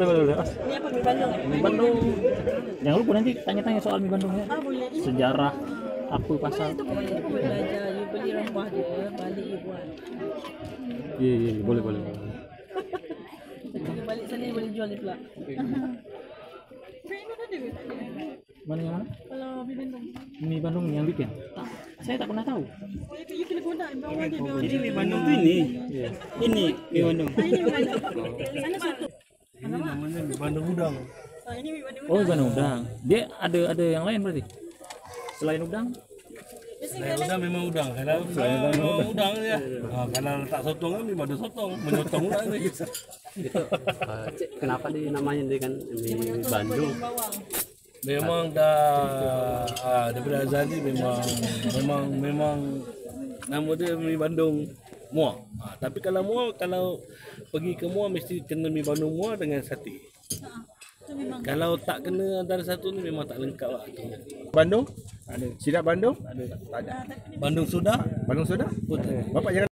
Boleh. Ini apa, MI Bandung? MI Bandung. Jangan lupa nanti tanya-tanya soal MI Bandung ya. Sejarah apa pasal. Boleh belajar, you beli rempah dia, balik you buat. Iya, boleh. Kalau balik sana you boleh jual dia pula. Mana yang mana? Kalau MI Bandung. MI Bandung yang bikin? Tak. Saya tak pernah tahu. You kena kodak bawah dia. Jadi MI Bandung tu ini. Ini MI Bandung. Sana satu. Ini namanya MI Bandung udang. Oh, Bandung udang. Dia ada yang lain berarti. Selain udang? Selain udang memang udang. Kalau selain udang dia. Ah, kalau letak sotong kan memang ada sotong, menyotong udang ni. Kenapa dinamanya dengan MI Bandung? Memang daripada Azali memang nama dia MI Bandung. Muar. Tapi kalau muar, kalau pergi ke muar mesti kena MI Bandung muar dengan sate. Kalau tak kena antara satu ni memang tak lengkap lah. Bandung? Ada. Sidat Bandung? Ada. Tak ada. Bandung soda? Bapak jangan